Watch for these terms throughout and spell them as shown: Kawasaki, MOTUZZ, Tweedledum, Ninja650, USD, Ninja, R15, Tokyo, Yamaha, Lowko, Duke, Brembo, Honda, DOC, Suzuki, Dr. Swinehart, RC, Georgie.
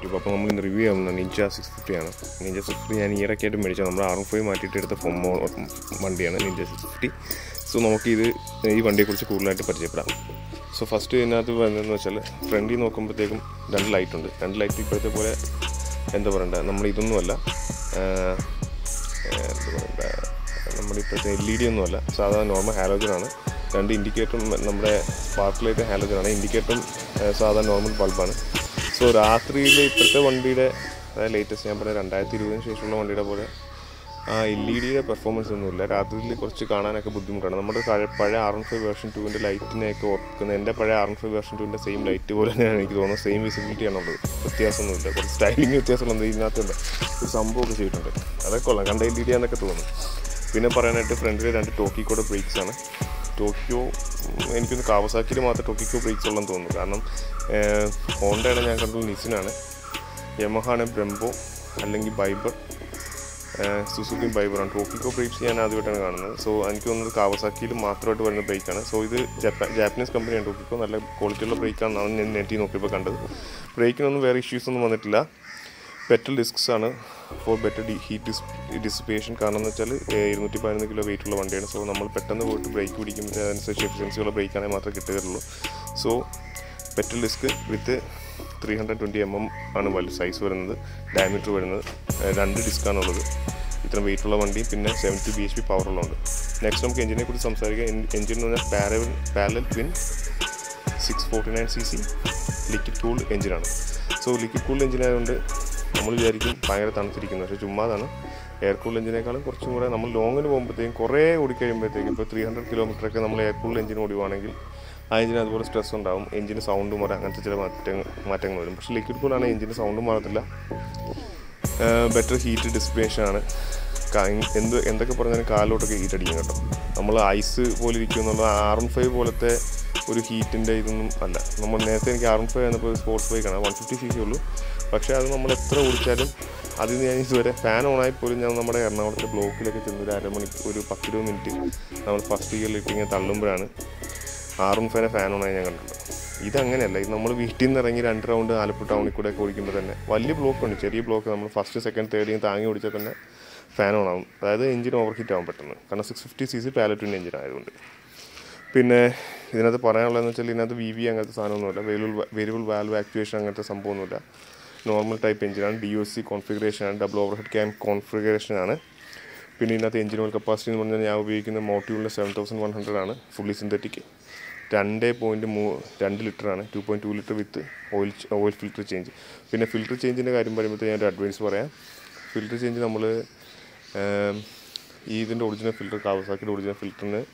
Ninja 650. So first friendly light and light normal and indicator spark light halogen indicator normal bulb. So the latest LED performance R15 version 2 light version 2 same light same visibility styling. Tokyo, I think Kawasaki Tokyo brakes alone. Honda Yamaha and Brembo, Halangi Biber, Suzuki Biber and Tokyo brakes. So I think Kawasaki Matro brake. So this Japanese company and Tokyo quality brake on very issues on petrol discs for better heat dissipation. So we brake efficiency brake. So petrol disc with 320 mm size diameter disc weight 70 bhp power. Next engine is parallel twin 649cc liquid cooled engine. So liquid cooled engine we have to air cool engine. We have to use a 300 km air cool engine. Engine is stress on down, engine sound. Liquid cool engine sound. Better heat dissipation. Ice heat in the R15 sports bike 150cc. But we fan on block. This is a variable valve actuation, normal type engine, DOC configuration, double overhead cam configuration. Engine capacity is 7,100, fully synthetic, 2.2 litre with oil filter change. Filter change is the original filter, Kawasaki original filter.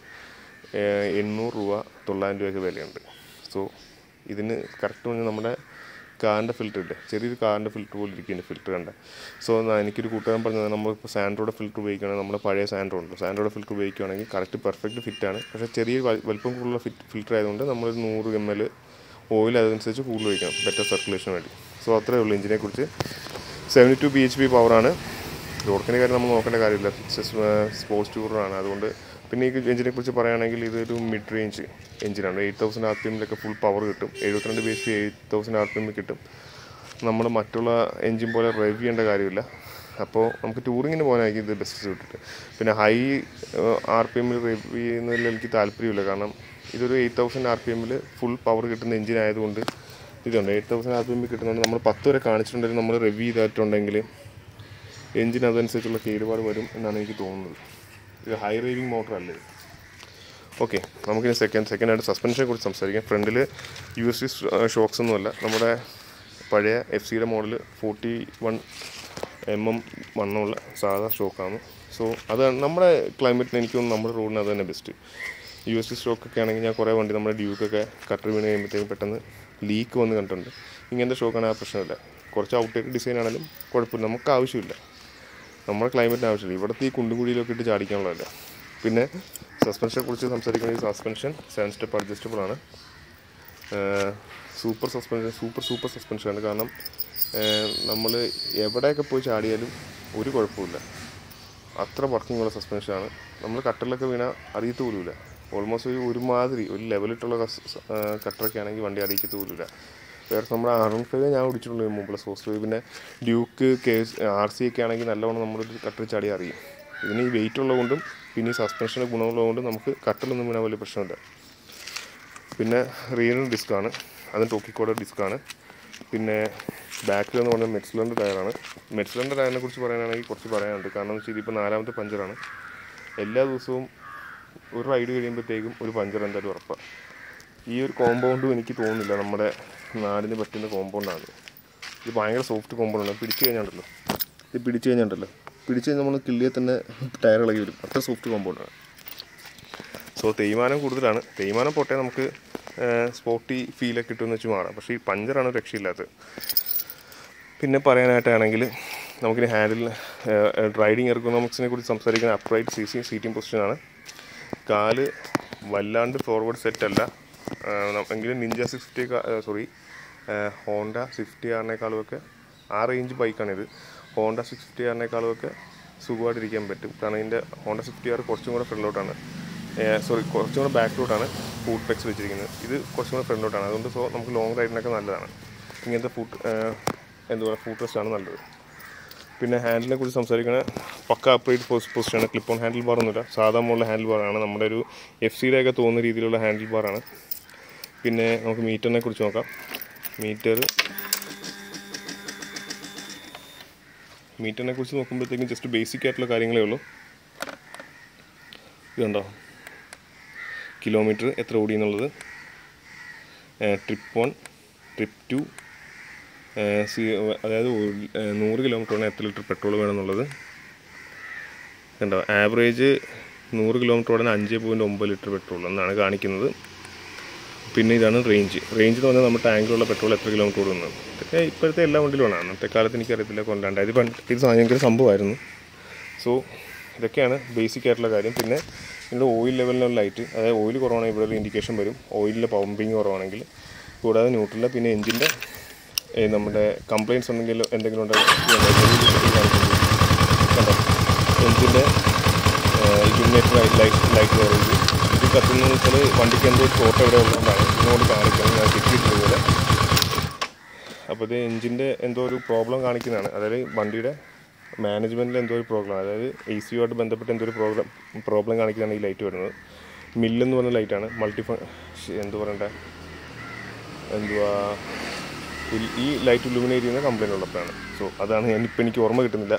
So, this is correct. We have filter. So, we sand road filter. We have sand road. Sand road filter. We have correct perfect fit. We have filter. We oil. Better circulation. So, that's the engine. 72 bhp power. It's sports tour. Mid-range engine 8000 RPM full power 8000 RPM kittum nammal mattulla engine pole review enda karyilla appo namukku touring inu povanayiki idu best suited pinne high RPM review ennilla enikku thalpariyilla kaaranam idu 8000 RPM full power kittunna engine aayadukonde idu 8000 RPM kittunna nammal 10 vare kaanichittunde nammal review idattundengil engine adensayulla keerupaadu varum ennaanu enikku thonnunnu. It's a high revving motor. Okay, we have second suspension. We have USD shocks. We have FC model 41mm shock. So, that's climate and road best. USD shock is Duke cutter leak. This shock is a shock. Our climate now actually, but the Kunduguri located Jadikan Lada. Pinna suspension purchase suspension, 7-step adjustable super suspension, super suspension. Ganam, Namala Evadaka Puchadial, Urikur Pula. After working on a suspension, Namla Catalacavina, Aritulula. Almost Urimadri, level it to Catra Canagi, one day Arikitulula. Where some Arun Fagan out to Mobile so even a Duke case RC can again alone number Catrichari. Any weight alone, Pini suspension of Guno alone, Cutter on the Minavali Persona. Pin a rear disc on it, and the Tokyo quarter disc on it. Pin a backland on a Metzlander Diana. Metzlander Diana Kursivana, Kursivana, and the Kanan Siripan Aram the Panjarana. Ella Usum Uri in the Tegum Uri Panjar and the Dorpa. This compound is a compound. This is a compound. This is a soft compound. This is a soft compound. This is a soft compound. So, this is a sporty feel. This is a puncher. This is a handle. Riding ergonomics is an upright seating position. This is a forward set. Ninja 60 sorry Honda 60 आने कालों range bike Honda 60 आने कालों के सुगवाड़ी रिक्यम बैठे Honda 60 यार कोच्चुमरा front sorry कोच्चुमरा back load आना foot pegs रिच रिक्यम front load आना तो long ride ना foot rest handle upright position clip on handlebar handlebar FC handlebar Pinna of meter and Kurchoka meter and Kurchoka just a basic catalog carrying level. Kilometer at Rodinal trip 1, trip 2, see no kilometer at little petrol and another. And average no kilometer and 5.9 litre petrol and organic another. Range is a tank of petrol. So, this is basic oil level of light. Oil is indication oil pumping or neutral. Engine complaints on the engine. I will show you the engine. I will show you the management. I will show you the AC. I will show you the problem. I will show you the million. I will show you the multifunction. Light illuminate in a complaint on the planet. So, other than Penny or Maganilla,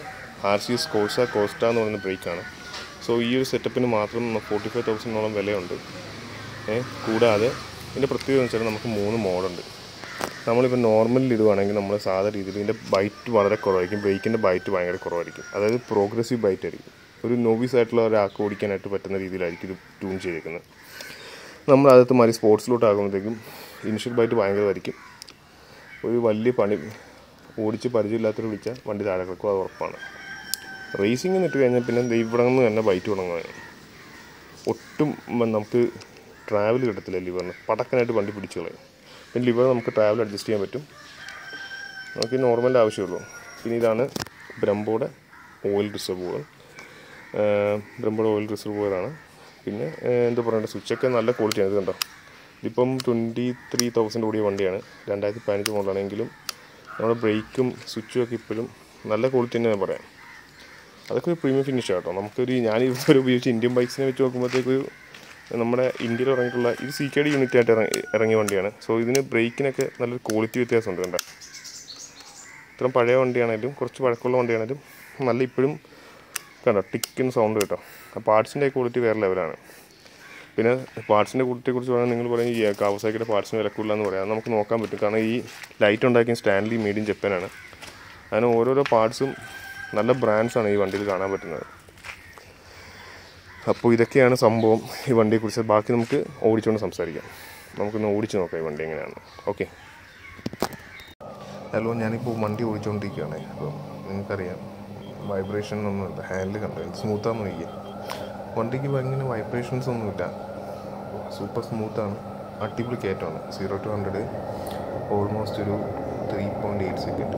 RC's Corsa, Costa, no brake. So, you set up in a matron of 45,000 value on it. Kuda in a particular moon modern. Namala normal Lido and Namala Sada either in a bite to one correct, breaking a bite to one correct. Other progressive bite. Novice at Lara Cody can at the veterinary like to Tune Chirikan. Number other to my sports load argument initial by the Wanga Variki. We value Pandip Odichi Parjila through which one is Araka or Pana. Racing in the train and pin they bring and a bite to Nanga. Otum Manamku travel at the liver, Patakan at the Pandipudichula. When liver Namka travel at this time at two. Okay, normal Avshuro. Pinidana, Brembo, oil reservoir. Brembo oil reservoir. The switch and all the cold changes. The pump 23,000 OD one day. Then I panic on an angulum. Not a breakum, switch a kipulum, Nala cold in a barren. Other premium finish out on Amkari, Nani, Indian bikes in a choke, Namada, India or Angula, it's secret unit at Rangivandiana. So within a break in a quality with a Sundanda. Trampada on Dianadum, Korchuacola on Dianadum, Malipum. Ticking sound. Parts in the quality were level. Parts in the quality were Kawasaki parts in the Kulan light on Stanley made in Japan. And over the parts, another brands on even till Ghana. Apuidaki and some bomb, even they could say Bakim, origin of some Saria. Okay. Hello ഞാനിപ്പോൾ വണ്ടി ഓടിച്ചുകൊണ്ടിരിക്കുകയാണ്. അപ്പം നിങ്ങൾക്കറിയാം vibration ഒന്നുമില്ല, handle കണ്ടില്ല, സ്മൂത്താണെന്ന് നോക്കിയാൽ വണ്ടിക്ക് ഭയങ്കര vibrations ഒന്നുമില്ല, സൂപ്പർ സ്മൂത്താണ്, അടിപൊളി കയറ്റമാണ്. 0 to 100 ഓൾമോസ്റ്റ് ഒരു 3.8 സെക്കൻഡ്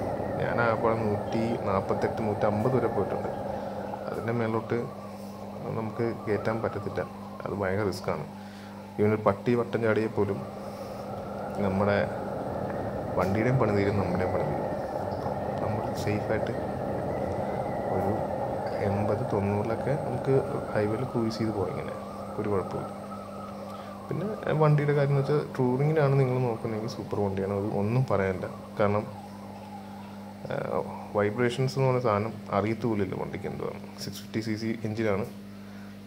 ഞാൻ ആകെ 148, 150 വരെ പോയിട്ടുണ്ട്. അതിൻ്റെ മേലോട്ട് നമുക്ക് കയറ്റാൻ പറ്റത്തില്ല, അത് ഭയങ്കര റിസ്ക്കാണ്. ഇവനൊരു പട്ടി വട്ടം ചാടിയാൽ പോലും നമ്മുടെ വണ്ടിയുടെയും പണി തീരും, നമ്മുടെയും പണി തീരും. നമ്മൾ സേഫായിട്ട് ഒരു 80, 90 നമുക്ക് ഹൈവേയിൽ ക്രൂസ് ചെയ്ത് പോകാം, ഇങ്ങനെ ഒരു കുഴപ്പമില്ല. പിന്നെ വണ്ടിയുടെ കാര്യം എന്ന് വെച്ചാൽ ടൂറിങ്ങിനാണ് നിങ്ങൾ നോക്കുന്നതെങ്കിൽ സൂപ്പർ വണ്ടിയാണ്, അത് ഒന്നും പറയാനില്ല. കാരണം വൈബ്രേഷൻസ് എന്ന് പറഞ്ഞ സാധനം അറിയത്തു പോലില്ല വണ്ടിക്ക് എന്തുവാണ്. 650cc എഞ്ചിനാണ്.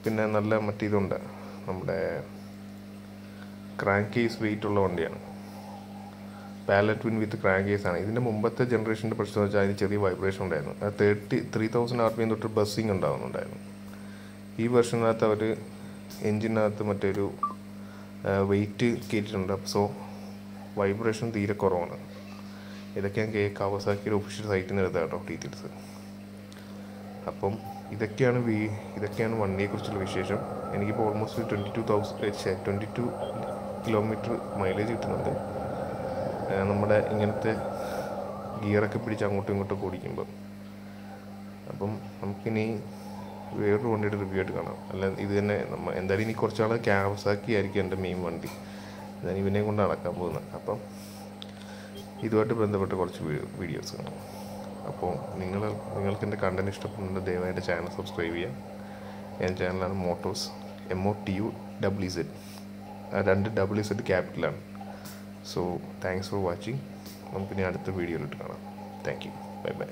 പിന്നെ നല്ല മറ്റേതുണ്ട്, നമ്മുടെ ക്രാങ്ക് കേസ് വെയിറ്റുള്ള വണ്ടിയാണ്, പാലറ്റ് വിൻ വിത്ത് ക്രാങ്ക് കേസാണ്. ഇതിൻ്റെ മുമ്പത്തെ ജനറേഷൻ്റെ പ്രശ്നം വെച്ചാൽ അതിന് ചെറിയ വൈബ്രേഷൻ ഉണ്ടായിരുന്നു. 33,000 RPM തൊട്ട് ബസ്സിങ് ഉണ്ടാകുന്നുണ്ടായിരുന്നു. ഈ വെർഷനകത്ത് അവർ എഞ്ചിനകത്ത് മറ്റൊരു വെയിറ്റ് കയറ്റിയിട്ടുണ്ട്, സോ വൈബ്രേഷൻ തീരെ കുറവാണ്. ഇതൊക്കെ ഞാൻ കവാസാക്കിയുടെ ഒഫീഷ്യൽ സൈറ്റിൽ നിന്ന് എടുത്തത് കേട്ടോ, ഡീറ്റെയിൽസ്. അപ്പം ഇതൊക്കെയാണ് വണ്ടിയെക്കുറിച്ചുള്ള വിശേഷം. എനിക്കിപ്പോൾ ഓൾമോസ്റ്റ് 22,000 കിലോമീറ്റർ മൈലേജ് കിട്ടുന്നുണ്ട് നമ്മുടെ ഇങ്ങനത്തെ ഗിയറൊക്കെ പിടിച്ച് അങ്ങോട്ടും ഇങ്ങോട്ടും ഓടിക്കുമ്പോൾ. അപ്പം നമുക്കിനി വേറൊരു വണ്ടിയുടെ റിവ്യൂ ആയിട്ട് കാണാം. അല്ല ഇത് തന്നെ നമ്മൾ എന്തായാലും ഇനി കുറച്ച് നാൾ കവാസാക്കി ആയിരിക്കും എൻ്റെ മെയിൻ വണ്ടി, ഞാൻ ഇവനെ കൊണ്ട് നടക്കാൻ പോകുന്നത്. അപ്പം ഇതുമായിട്ട് ബന്ധപ്പെട്ട കുറച്ച് വീഡിയോസ് കാണാം. അപ്പോൾ നിങ്ങൾക്ക് എൻ്റെ കണ്ടന്റ് ഇഷ്ടപ്പെടുന്നുണ്ട്, ദയവായിട്ട് ചാനൽ സബ്സ്ക്രൈബ് ചെയ്യാം. എൻ്റെ ചാനലാണ് മോട്ടോസ്, MOTUZZ, 2ZZ ക്യാപിറ്റലാണ്. So thanks for watching. നമുക്കിനി അടുത്ത വീഡിയോയിലിട്ട് കാണാം. Thank you, bye by.